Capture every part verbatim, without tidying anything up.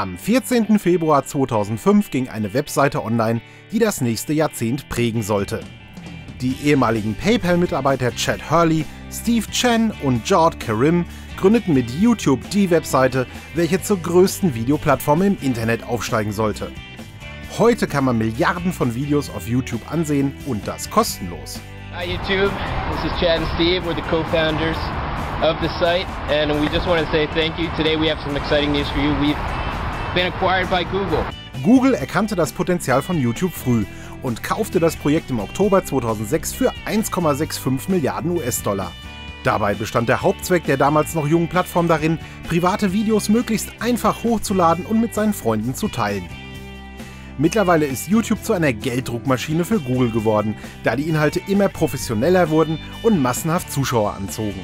Am vierzehnten Februar zweitausendfünf ging eine Webseite online, die das nächste Jahrzehnt prägen sollte. Die ehemaligen PayPal-Mitarbeiter Chad Hurley, Steve Chen und Jawed Karim gründeten mit YouTube die Webseite, welche zur größten Videoplattform im Internet aufsteigen sollte. Heute kann man Milliarden von Videos auf YouTube ansehen und das kostenlos. Hi YouTube, this is Chad and Steve, we're the co-founders of the site and we just want to say thank you. Today we have some exciting news for you. We've been acquired by Google. Google erkannte das Potenzial von YouTube früh und kaufte das Projekt im Oktober zweitausendsechs für eins Komma fünfundsechzig Milliarden US-Dollar. Dabei bestand der Hauptzweck der damals noch jungen Plattform darin, private Videos möglichst einfach hochzuladen und mit seinen Freunden zu teilen. Mittlerweile ist YouTube zu einer Gelddruckmaschine für Google geworden, da die Inhalte immer professioneller wurden und massenhaft Zuschauer anzogen.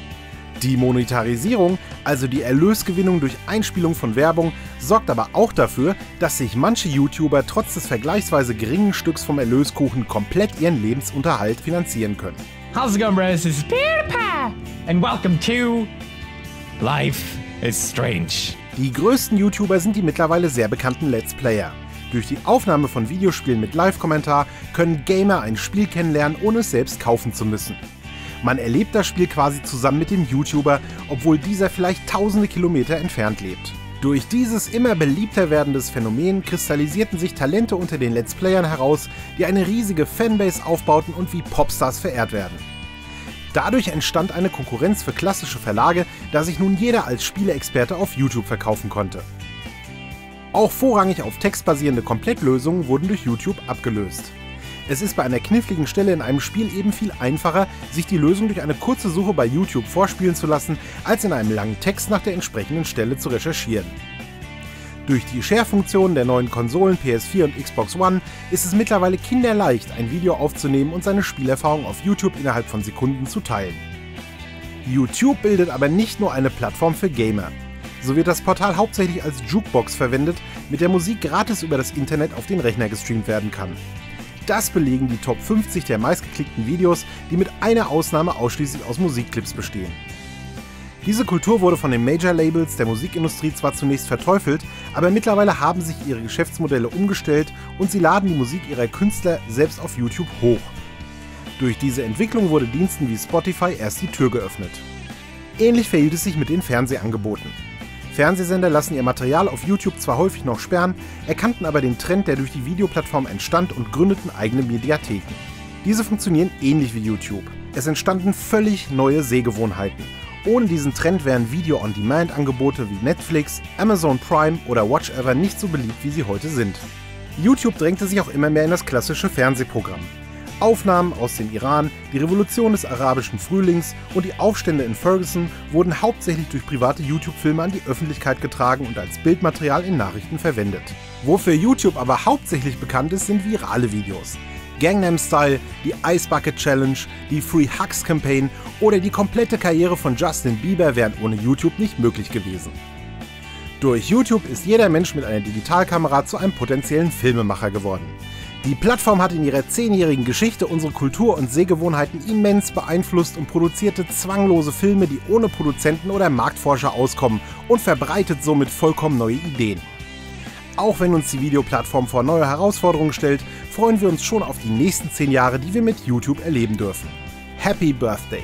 Die Monetarisierung, also die Erlösgewinnung durch Einspielung von Werbung, sorgt aber auch dafür, dass sich manche YouTuber trotz des vergleichsweise geringen Stücks vom Erlöskuchen komplett ihren Lebensunterhalt finanzieren können. How's it going, brothers? This is PewDiePie and welcome to Life is Strange. Die größten YouTuber sind die mittlerweile sehr bekannten Let's Player. Durch die Aufnahme von Videospielen mit Live-Kommentar können Gamer ein Spiel kennenlernen, ohne es selbst kaufen zu müssen. Man erlebt das Spiel quasi zusammen mit dem YouTuber, obwohl dieser vielleicht tausende Kilometer entfernt lebt. Durch dieses immer beliebter werdendes Phänomen kristallisierten sich Talente unter den Let's Playern heraus, die eine riesige Fanbase aufbauten und wie Popstars verehrt werden. Dadurch entstand eine Konkurrenz für klassische Verlage, da sich nun jeder als Spieleexperte auf YouTube verkaufen konnte. Auch vorrangig auf Text basierende Komplettlösungen wurden durch YouTube abgelöst. Es ist bei einer kniffligen Stelle in einem Spiel eben viel einfacher, sich die Lösung durch eine kurze Suche bei YouTube vorspielen zu lassen, als in einem langen Text nach der entsprechenden Stelle zu recherchieren. Durch die Share-Funktionen der neuen Konsolen P S vier und Xbox One ist es mittlerweile kinderleicht, ein Video aufzunehmen und seine Spielerfahrung auf YouTube innerhalb von Sekunden zu teilen. YouTube bildet aber nicht nur eine Plattform für Gamer. So wird das Portal hauptsächlich als Jukebox verwendet, mit der Musik gratis über das Internet auf den Rechner gestreamt werden kann. Das belegen die Top fünfzig der meistgeklickten Videos, die mit einer Ausnahme ausschließlich aus Musikclips bestehen. Diese Kultur wurde von den Major-Labels der Musikindustrie zwar zunächst verteufelt, aber mittlerweile haben sich ihre Geschäftsmodelle umgestellt und sie laden die Musik ihrer Künstler selbst auf YouTube hoch. Durch diese Entwicklung wurde Diensten wie Spotify erst die Tür geöffnet. Ähnlich verhielt es sich mit den Fernsehangeboten. Fernsehsender lassen ihr Material auf YouTube zwar häufig noch sperren, erkannten aber den Trend, der durch die Videoplattform entstand und gründeten eigene Mediatheken. Diese funktionieren ähnlich wie YouTube. Es entstanden völlig neue Sehgewohnheiten. Ohne diesen Trend wären Video-on-Demand-Angebote wie Netflix, Amazon Prime oder Watchever nicht so beliebt, wie sie heute sind. YouTube drängte sich auch immer mehr in das klassische Fernsehprogramm. Aufnahmen aus dem Iran, die Revolution des arabischen Frühlings und die Aufstände in Ferguson wurden hauptsächlich durch private YouTube-Filme an die Öffentlichkeit getragen und als Bildmaterial in Nachrichten verwendet. Wofür YouTube aber hauptsächlich bekannt ist, sind virale Videos. Gangnam Style, die Ice Bucket Challenge, die Free Hugs Campaign oder die komplette Karriere von Justin Bieber wären ohne YouTube nicht möglich gewesen. Durch YouTube ist jeder Mensch mit einer Digitalkamera zu einem potenziellen Filmemacher geworden. Die Plattform hat in ihrer zehnjährigen Geschichte unsere Kultur und Sehgewohnheiten immens beeinflusst und produzierte zwanglose Filme, die ohne Produzenten oder Marktforscher auskommen und verbreitet somit vollkommen neue Ideen. Auch wenn uns die Videoplattform vor neue Herausforderungen stellt, freuen wir uns schon auf die nächsten zehn Jahre, die wir mit YouTube erleben dürfen. Happy Birthday!